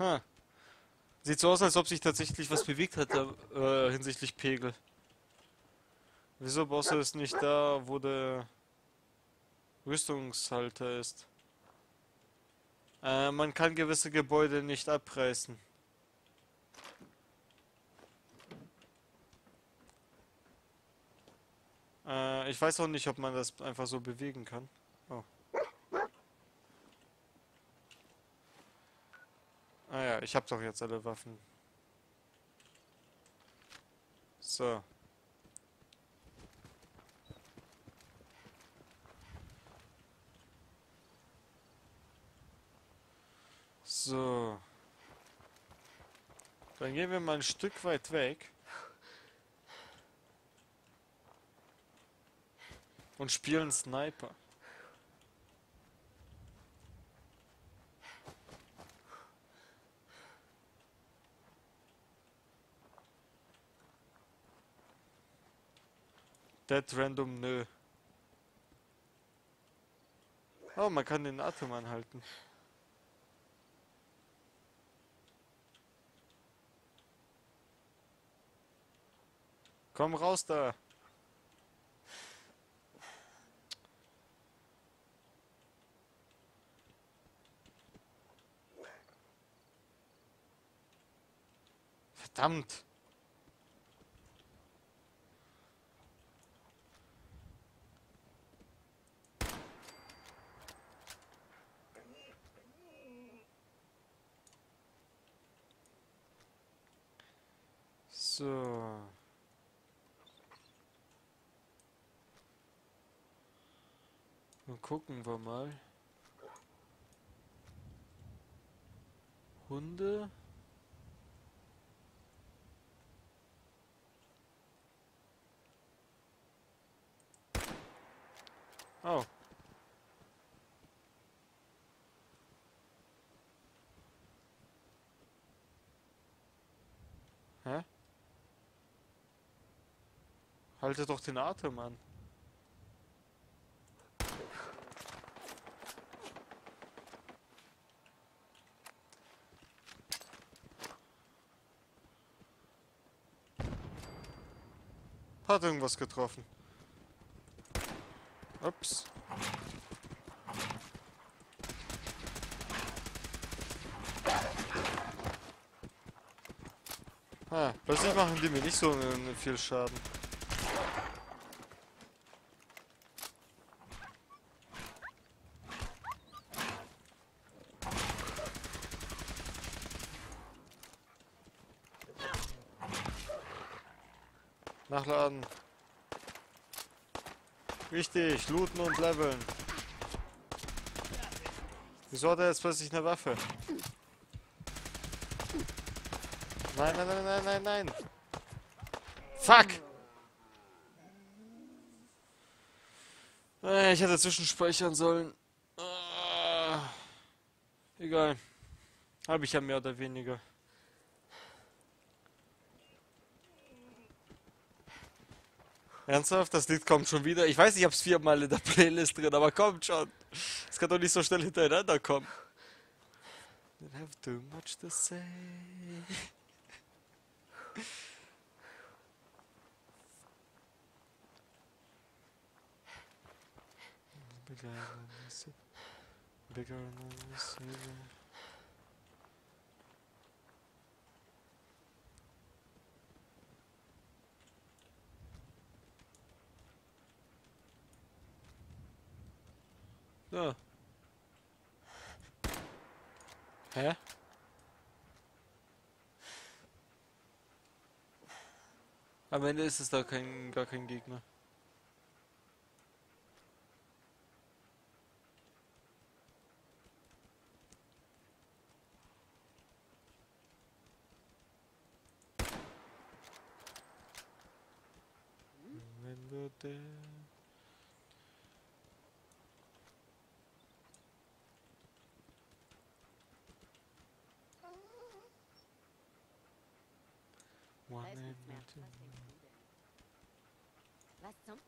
Ha. Sieht so aus, als ob sich tatsächlich was bewegt hat hinsichtlich Pegel. Wieso Bosse ist nicht da, wo der Rüstungshalter ist? Man kann gewisse Gebäude nicht abreißen. Ich weiß auch nicht, ob man das einfach so bewegen kann. Oh. Ah ja, ich hab doch jetzt alle Waffen. So. So. Dann gehen wir mal ein Stück weit weg. Und spielen Sniper. Dead Random, nö. Oh, man kann den Atem anhalten. Komm raus da. Verdammt. So. Und gucken wir mal. Hunde. Oh. Hä? Halte doch den Atem an. Hat irgendwas getroffen. Ups. Ah, plötzlich machen die mir nicht so viel Schaden. Nachladen. Wichtig, looten und leveln. Wieso hat er jetzt plötzlich eine Waffe? Nein, nein, nein, nein, nein, nein. Fuck! Ich hätte zwischenspeichern sollen. Egal. Habe ich ja mehr oder weniger. Ernsthaft? Das Lied kommt schon wieder. Ich weiß, ich hab's 4 Mal in der Playlist drin, aber kommt schon. Es kann doch nicht so schnell hintereinander kommen. I have too much to say. Bigger than this. So. Hä? Am Ende ist es da gar kein Gegner. Wenn du der was zum?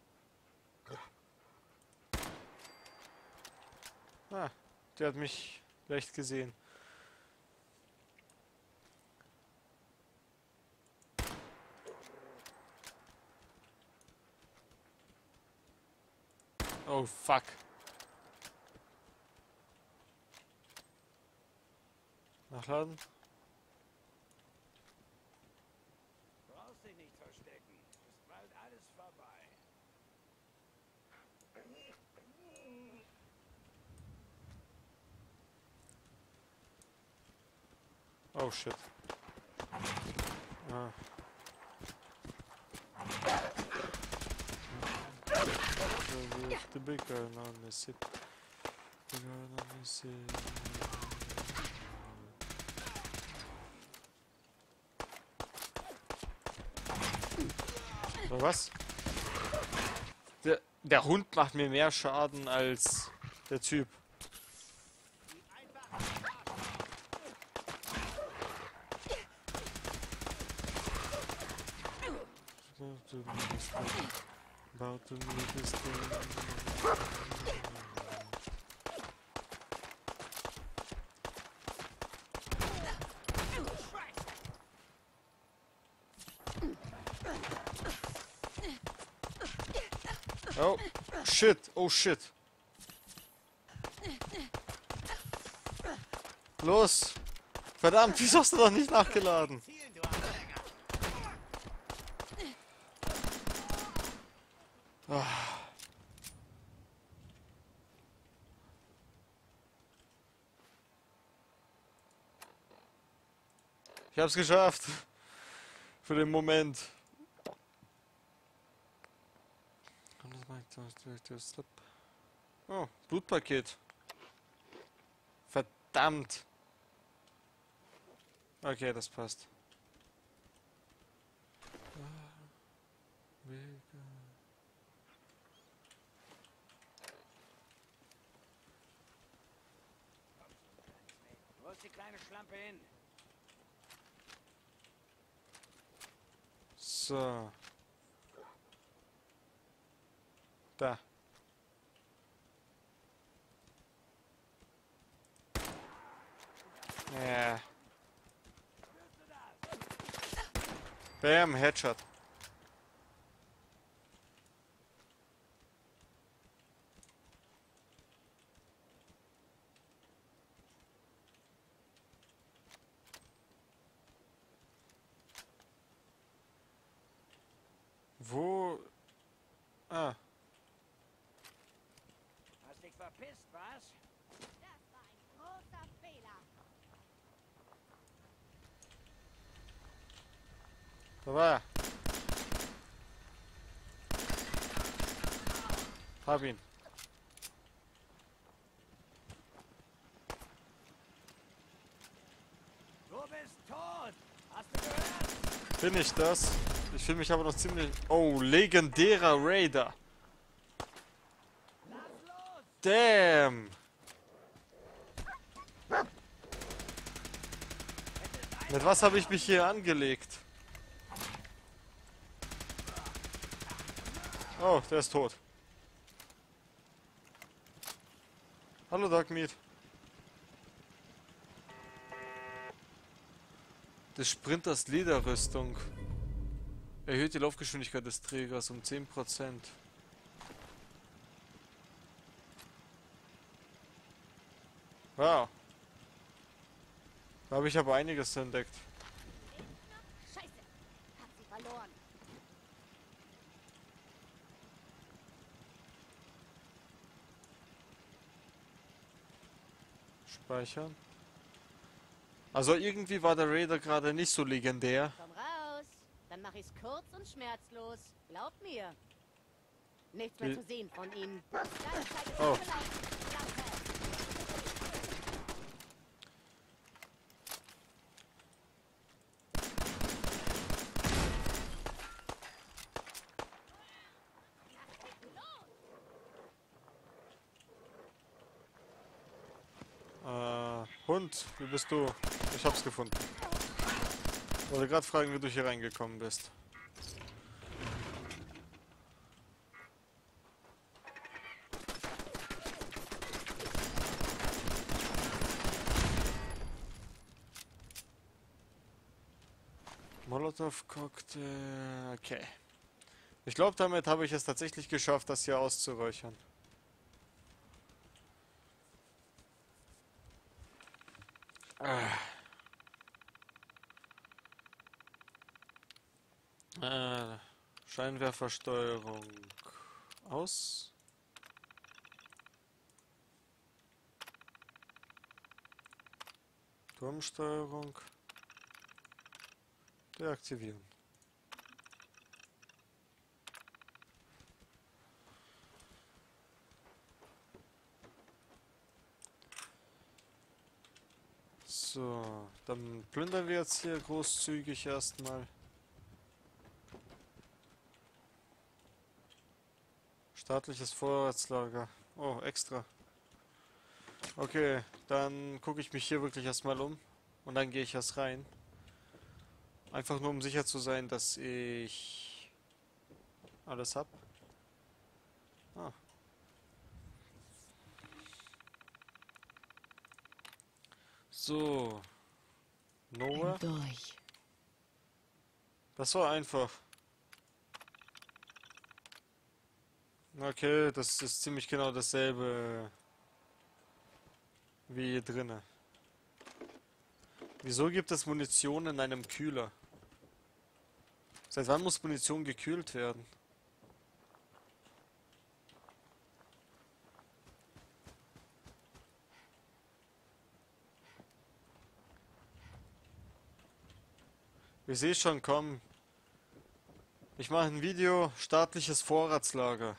Ah, der hat mich leicht gesehen. Oh, fuck. Nachladen. Brauchst dich nicht verstecken. Ist bald alles vorbei. Oh, shit. Ah. The big guy, no, miss it. The guy, no, miss it. Was? Der Hund macht mir mehr Schaden als der Typ. Oh, shit. Oh, shit. Los. Verdammt, wieso hast du doch nicht nachgeladen? Ah. Ich hab's geschafft. Für den Moment. Oh, Blutpaket. Verdammt. Okay, das passt. Wo ist die kleine Schlampe hin? So. Da. Ja. Bam, Headshot. Wo? Ah. Verpisst, was? Das war ein großer Fehler. Da war er. Hab ihn. Du bist tot. Hast du gehört? Bin ich das? Ich fühle mich aber noch ziemlich... Oh, legendärer Raider. Damn! Mit was habe ich mich hier angelegt? Oh, der ist tot. Hallo Darkmeat. Des Sprinters Lederrüstung. Erhöht die Laufgeschwindigkeit des Trägers um 10%. Wow. Da habe ich aber einiges entdeckt. Scheiße. Hab sie verloren. Speichern. Also irgendwie war der Raider gerade nicht so legendär. Komm raus. Dann mache ich's kurz und schmerzlos. Glaub mir. Nichts mehr zu sehen von ihnen. Oh. Hund, wie bist du? Ich hab's gefunden. Ich wollte gerade fragen, wie du hier reingekommen bist. Molotow-Cocktail. Okay. Ich glaube, damit habe ich es tatsächlich geschafft, das hier auszuräuchern. Scheinwerfersteuerung aus. Turmsteuerung deaktivieren. So, dann plündern wir jetzt hier großzügig erstmal. Staatliches Vorratslager. Oh, extra. Okay, dann gucke ich mich hier wirklich erstmal um. Und dann gehe ich erst rein. Einfach nur, um sicher zu sein, dass ich alles habe. Ah. So. Noah. Das war einfach. Okay, das ist ziemlich genau dasselbe wie hier drinnen. Wieso gibt es Munition in einem Kühler? Seit wann muss Munition gekühlt werden? Ich sehe schon, komm. Ich mache ein Video, staatliches Vorratslager.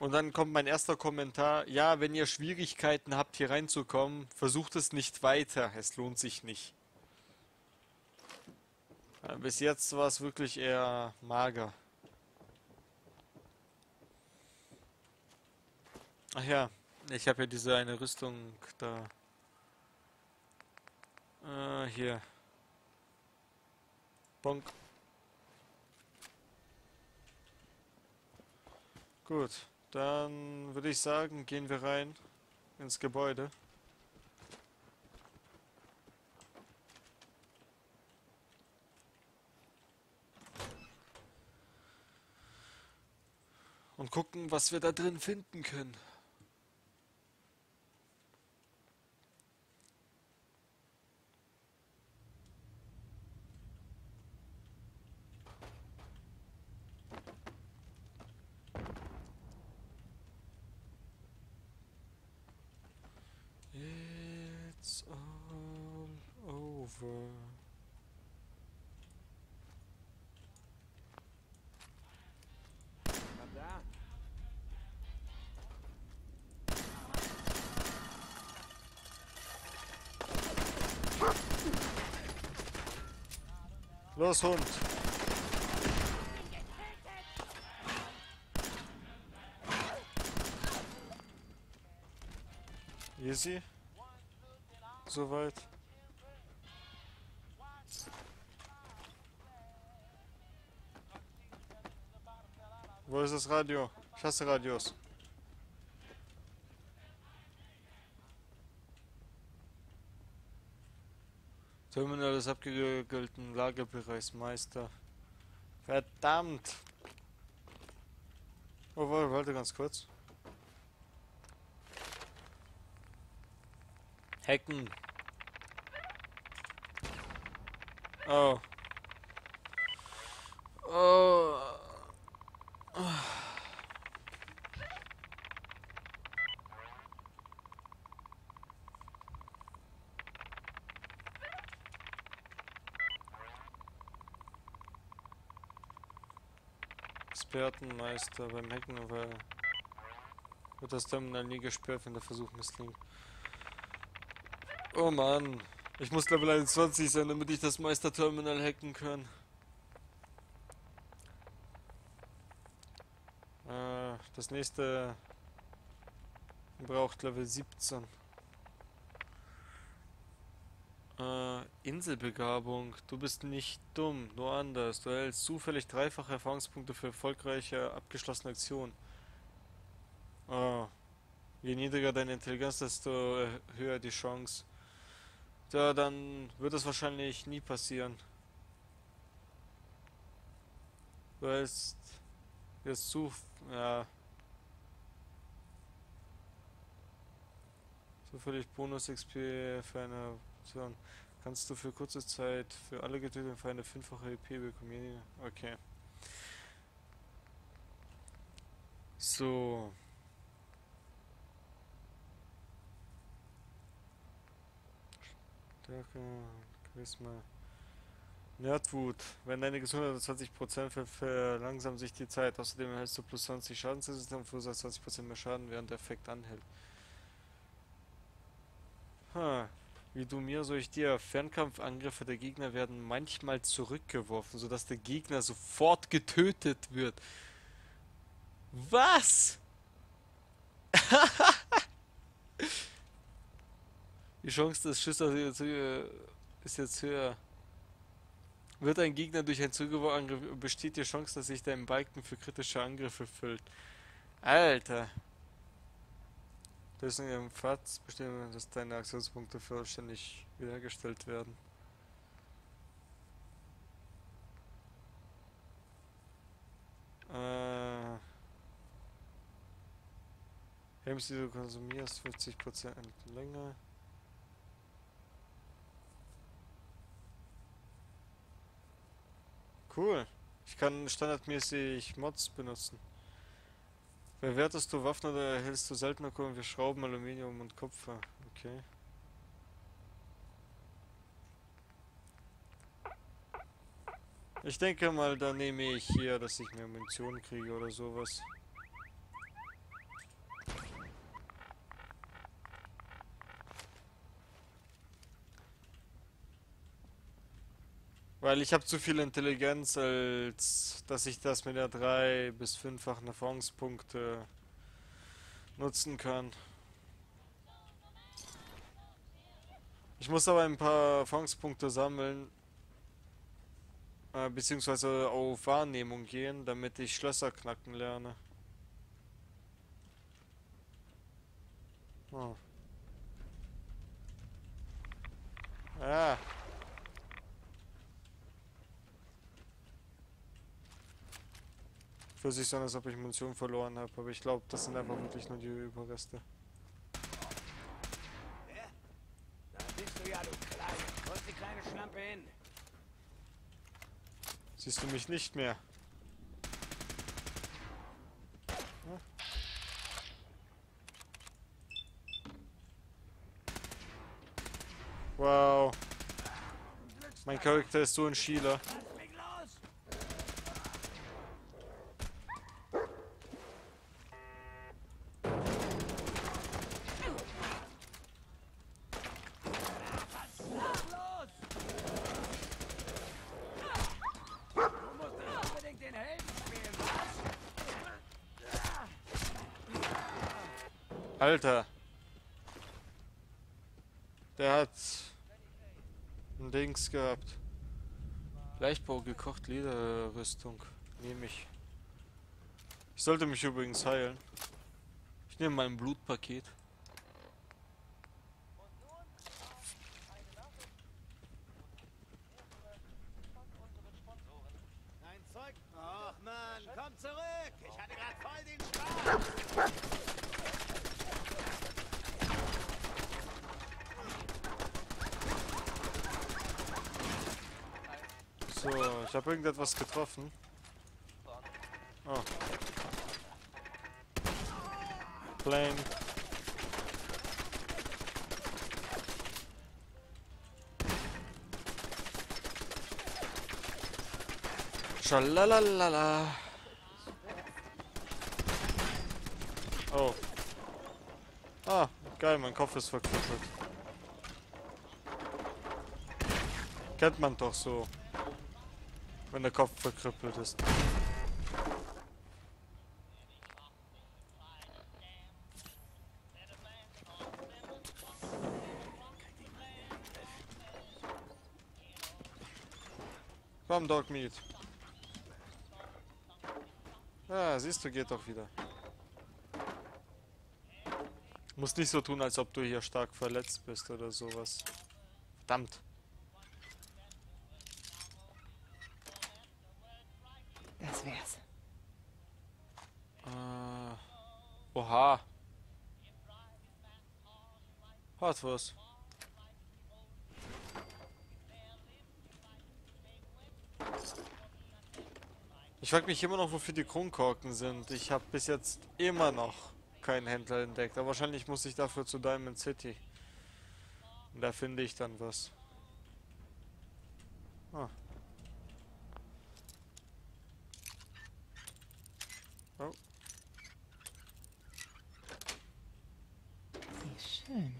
Und dann kommt mein erster Kommentar. Ja, wenn ihr Schwierigkeiten habt, hier reinzukommen, versucht es nicht weiter. Es lohnt sich nicht. Ja, bis jetzt war es wirklich eher mager. Ach ja, ich habe ja diese eine Rüstung da. Hier. Bonk. Gut, dann würde ich sagen, gehen wir rein ins Gebäude. Und gucken, was wir da drin finden können. Los, Hund! Easy. Soweit. Wo ist das Radio? Ich hasse Radios. Terminal des abgeriegelten Lagerbereichsmeister. Verdammt! Oh, warte ganz kurz. Hacken. Oh. Oh. Expertenmeister beim Hacken, aber wird das Terminal nie gesperrt, wenn der Versuch misslingt. Oh Mann, ich muss Level 21 sein, damit ich das Meister-Terminal hacken kann. Das nächste braucht Level 17. Inselbegabung. Du bist nicht dumm, nur anders. Du erhältst zufällig 3-fache Erfahrungspunkte für erfolgreiche abgeschlossene Aktionen. Oh. Je niedriger deine Intelligenz, desto höher die Chance. Ja, dann wird es wahrscheinlich nie passieren. Du erhältst jetzt zu. Ja. Zufällig Bonus XP für eine Option. Kannst du für kurze Zeit für alle getöteten Feinde 5-fache EP bekommen. Okay. So. Stärke, Charisma. Nerdwut. Wenn deine Gesundheit 20% fällt, verlangsamt sich die Zeit. Außerdem erhältst du plus 20 Schadensresistenz, verursachst 20% mehr Schaden, während der Effekt anhält. Ha. Wie du mir, so ich dir. Fernkampfangriffe der Gegner werden manchmal zurückgeworfen, sodass der Gegner sofort getötet wird. Was? Die Chance des Schusses ist jetzt höher. Wird ein Gegner durch einen Zugeworfenangriff, besteht die Chance, dass sich dein Balken für kritische Angriffe füllt. Alter. Das ist in ihrem Pfad bestimmen, dass deine Aktionspunkte vollständig wiederhergestellt werden. Helms, die du konsumierst, 50% länger. Cool. Ich kann standardmäßig Mods benutzen. Bewertest du Waffen oder erhältst du seltener Kohlen? Wir Schrauben, Aluminium und Kupfer. Okay. Ich denke mal, da nehme ich hier, dass ich mehr Munition kriege oder sowas. Weil ich habe zu viel Intelligenz, als dass ich das mit der 3- bis 5-fachen Erfahrungspunkte nutzen kann. Ich muss aber ein paar Erfahrungspunkte sammeln, beziehungsweise auf Wahrnehmung gehen, damit ich Schlösser knacken lerne. Oh. Ah. Für sich so, als ob ich Munition verloren habe, aber ich glaube, das sind einfach wirklich nur die Überreste. Ja? Da bist du ja, du Kleine. Wo ist die kleine Schlampe hin? Siehst du mich nicht mehr? Hm? Wow. Mein Charakter ist so ein Schieler. Alter. Der hat ein Dings gehabt. Leichtbau gekocht, Lederrüstung. Nehme ich. Ich sollte mich übrigens heilen. Ich nehme mein Blutpaket. Dein Zeug. Och man, komm zurück. Ich hatte gerade voll den Spaß. So, ich habe irgendetwas getroffen. Oh. Blank. Schalalala. Oh. Ah, geil, mein Kopf ist verkrüppelt. Kennt man doch so. Wenn der Kopf verkrüppelt ist. Komm, Dog Meat. Ja, siehst du, geht doch wieder. Muss nicht so tun, als ob du hier stark verletzt bist oder sowas. Verdammt. Wär's. Oha. Hat was. Ich frage mich immer noch, wofür die Kronkorken sind. Ich habe bis jetzt immer noch keinen Händler entdeckt. Aber wahrscheinlich muss ich dafür zu Diamond City. Und da finde ich dann was. Ah. Oh. Wie schön.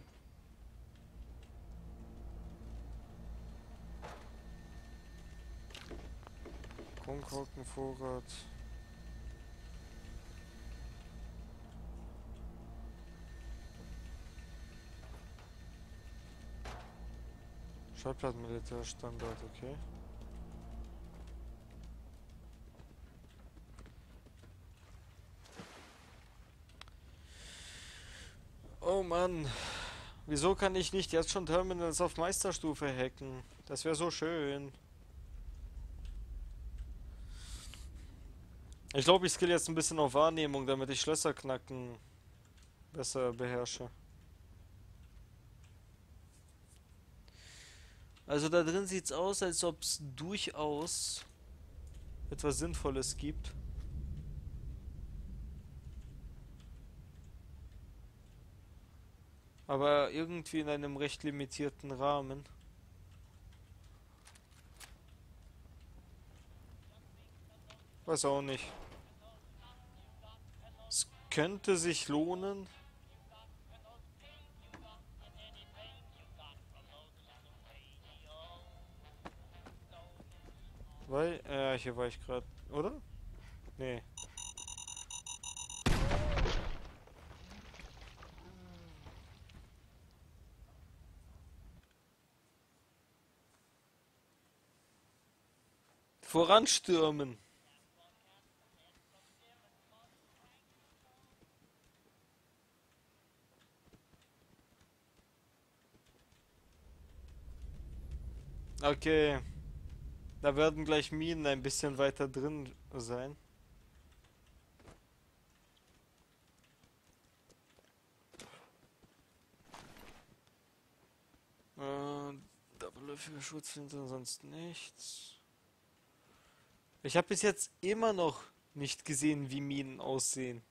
Kronkorkenvorrat. Schallplattenmilitärstandard, okay. Oh Mann. Wieso kann ich nicht jetzt schon Terminals auf Meisterstufe hacken? Das wäre so schön. Ich glaube, ich skill jetzt ein bisschen auf Wahrnehmung, damit ich Schlösser knacken besser beherrsche. Also da drin sieht es aus, als ob es durchaus etwas Sinnvolles gibt. Aber irgendwie in einem recht limitierten Rahmen. Weiß auch nicht. Es könnte sich lohnen. Weil, hier war ich gerade, oder? Nee. Voranstürmen. Okay, da werden gleich Minen ein bisschen weiter drin sein. Doppelläufiger Schutzflinte, sonst nichts. Ich habe bis jetzt immer noch nicht gesehen, wie Minen aussehen.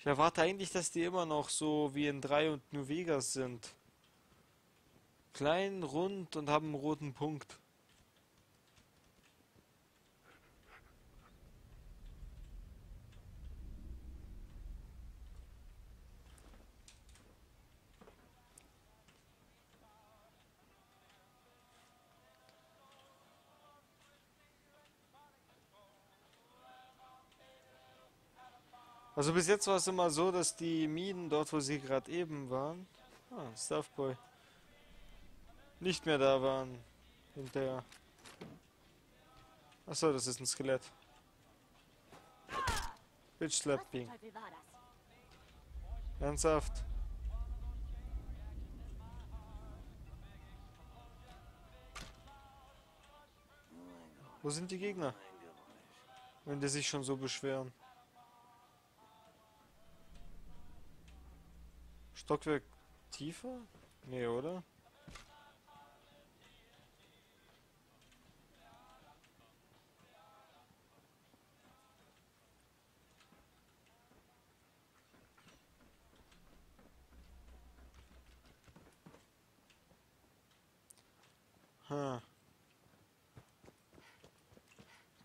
Ich erwarte eigentlich, dass die immer noch so wie in 3 und New Vegas sind. Klein, rund und haben einen roten Punkt. Also bis jetzt war es immer so, dass die Minen dort, wo sie gerade eben waren, Staffboy, nicht mehr da waren. Hinterher. Achso, das ist ein Skelett. Bitch slapping. Ernsthaft. Wo sind die Gegner? Wenn die sich schon so beschweren. Stockwerk tiefer? Nee, oder?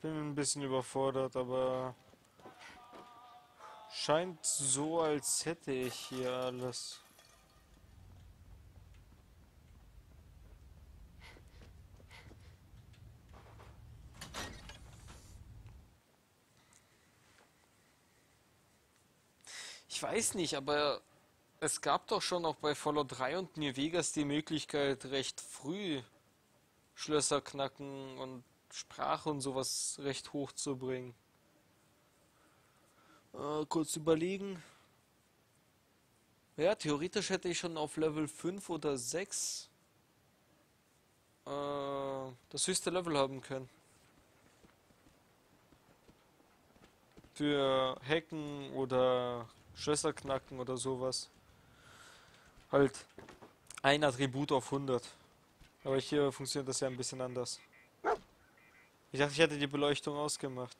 Bin ein bisschen überfordert, aber scheint so, als hätte ich hier alles. Ich weiß nicht, aber es gab doch schon auch bei Fallout 3 und New Vegas die Möglichkeit, recht früh Schlösser knacken und Sprache und sowas recht hoch zu bringen. Kurz überlegen. Ja, theoretisch hätte ich schon auf Level 5 oder 6 das höchste Level haben können. Für Hacken oder Schlösser knacken oder sowas. Halt ein Attribut auf 100. Aber hier funktioniert das ja ein bisschen anders. Ich dachte, ich hätte die Beleuchtung ausgemacht.